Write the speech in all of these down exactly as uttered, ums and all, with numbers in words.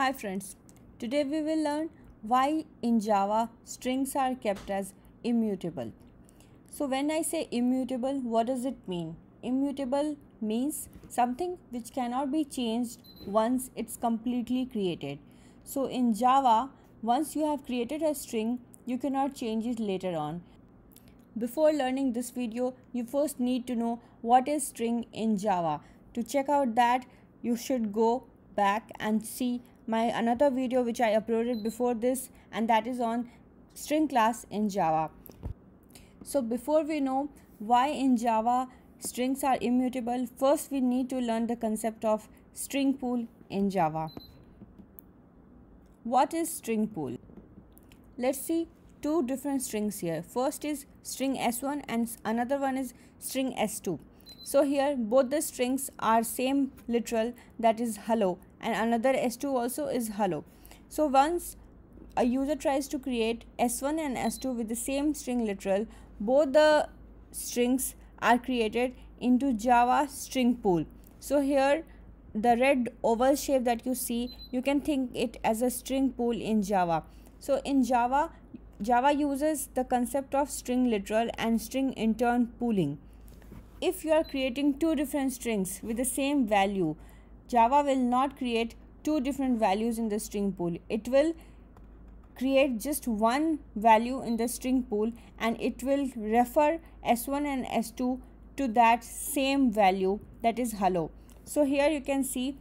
Hi friends, today we will learn why in Java strings are kept as immutable. So when I say immutable, what does it mean? Immutable means something which cannot be changed once it's completely created. So in Java, once you have created a string, you cannot change it later on. Before learning this video, you first need to know what is string in Java. To check out that, you should go back and see my another video which I uploaded before this, and that is on string class in Java. So before we know why in Java strings are immutable, first we need to learn the concept of string pool in Java. What is string pool? Let's see two different strings here. First is string S one and another one is string S two. So here both the strings are same literal, that is hello, and another S two also is hello. So once a user tries to create S one and S two with the same string literal, both the strings are created into Java string pool. So here the red oval shape that you see, you can think it as a string pool in Java. So in Java, Java uses the concept of string literal and string intern pooling. If you are creating two different strings with the same value, Java will not create two different values in the string pool. It will create just one value in the string pool and it will refer S one and S two to that same value, that is hello. So here you can see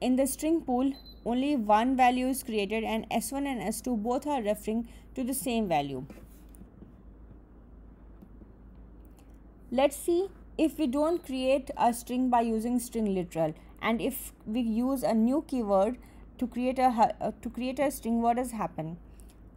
in the string pool only one value is created and S one and S two both are referring to the same value. Let's see if we don't create a string by using string literal and if we use a new keyword to create a uh, to create a string, what has happened?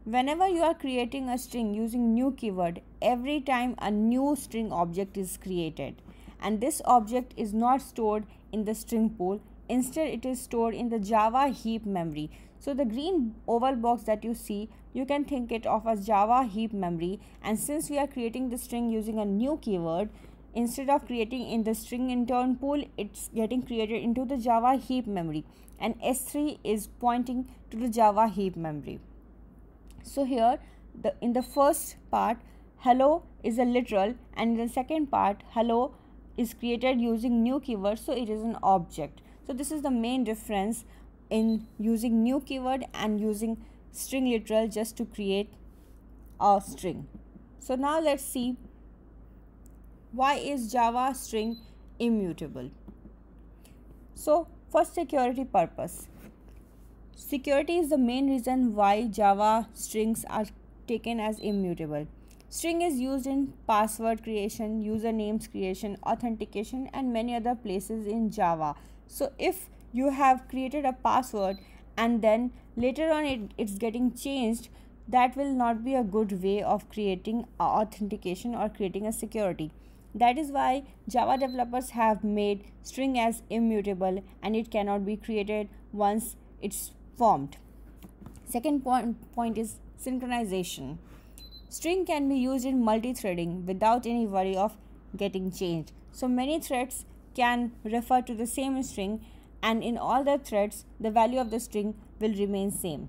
Whenever you are creating a string using new keyword, every time a new string object is created and this object is not stored in the string pool. Instead, it is stored in the Java heap memory. So the green oval box that you see, you can think it of as Java heap memory, and since we are creating the string using a new keyword, instead of creating in the string intern pool, it's getting created into the Java heap memory, and S three is pointing to the Java heap memory. So here the in the first part hello is a literal and in the second part hello is created using new keyword, so it is an object. So this is the main difference in using new keyword and using string literal just to create a string. So now let's see why is Java string immutable. So for security purpose, security is the main reason why Java strings are taken as immutable. String is used in password creation, usernames creation, authentication and many other places in Java. So if you have created a password and then later on it, it's getting changed, that will not be a good way of creating authentication or creating a security. That is why Java developers have made string as immutable and it cannot be created once it's formed. Second point, point is synchronization. String can be used in multi-threading without any worry of getting changed. So many threads can refer to the same string, and in all the threads the value of the string will remain same.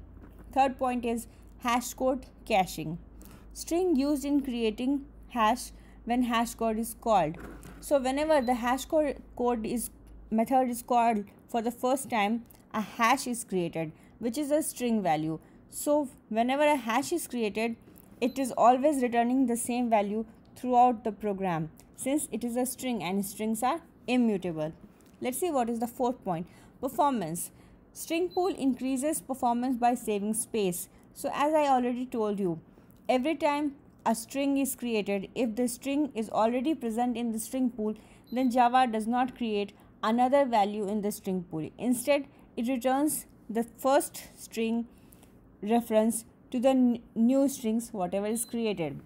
Third point is hash code caching. String used in creating hash when hash code is called. So whenever the hash code code is method is called for the first time, a hash is created which is a string value. So whenever a hash is created, it is always returning the same value throughout the program since it is a string and strings are immutable. Let's see what is the fourth point. Performance. String pool increases performance by saving space. So as I already told you, every time a string is created, if the string is already present in the string pool, then Java does not create another value in the string pool. Instead, it returns the first string reference to the new strings whatever is created.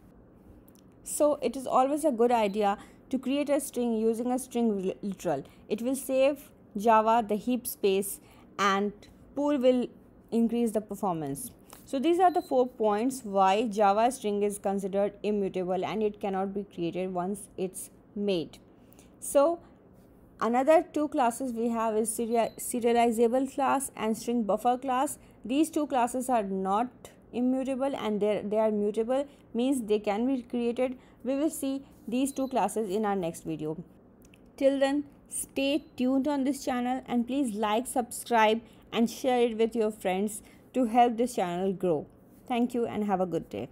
So it is always a good idea to create a string using a string literal. It will save Java the heap space and pool will increase the performance. So these are the four points why Java string is considered immutable and it cannot be created once it's made. So Another two classes we have is serializable class and string buffer class. These two classes are not immutable and they are mutable, means they can be created. We will see these two classes in our next video. Till then, stay tuned on this channel and please like, subscribe and share it with your friends to help this channel grow. Thank you and have a good day.